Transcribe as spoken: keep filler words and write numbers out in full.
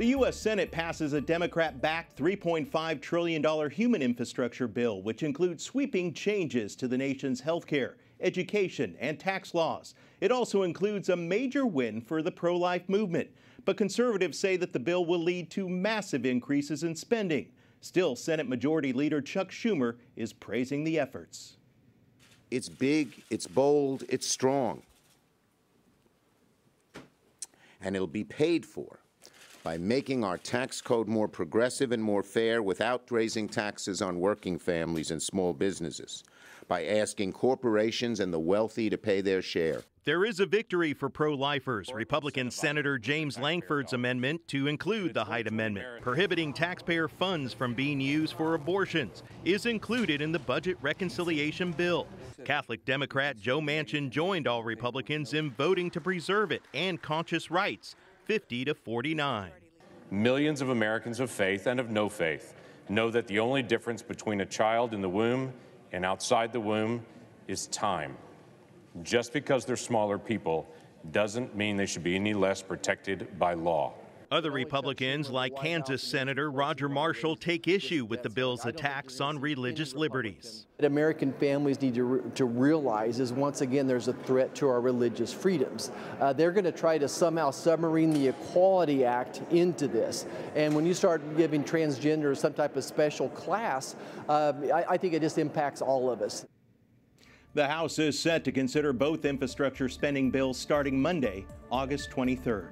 The U S Senate passes a Democrat-backed three point five trillion dollar human infrastructure bill, which includes sweeping changes to the nation's health care, education, and tax laws. It also includes a major win for the pro-life movement. But conservatives say that the bill will lead to massive increases in spending. Still, Senate Majority Leader Chuck Schumer is praising the efforts. It's big, it's bold, it's strong. And it'll be paid for by making our tax code more progressive and more fair without raising taxes on working families and small businesses, by asking corporations and the wealthy to pay their share. There is a victory for pro-lifers. Republican Senator James Langford's amendment to include the Hyde Amendment, prohibiting taxpayer funds from being used for abortions, is included in the budget reconciliation bill. Catholic Democrat Joe Manchin joined all Republicans in voting to preserve it and conscious rights, fifty to forty-nine. Millions of Americans of faith and of no faith know that the only difference between a child in the womb and outside the womb is time. Just because they're smaller people doesn't mean they should be any less protected by law. Other Republicans, like Kansas Senator Roger Marshall, take issue with the bill's attacks on religious liberties. What American families need to, re to realize is, once again, there's a threat to our religious freedoms. Uh, they're going to try to somehow submarine the Equality Act into this. And when you start giving transgenders some type of special class, uh, I, I think it just impacts all of us. The House is set to consider both infrastructure spending bills starting Monday, August twenty-third.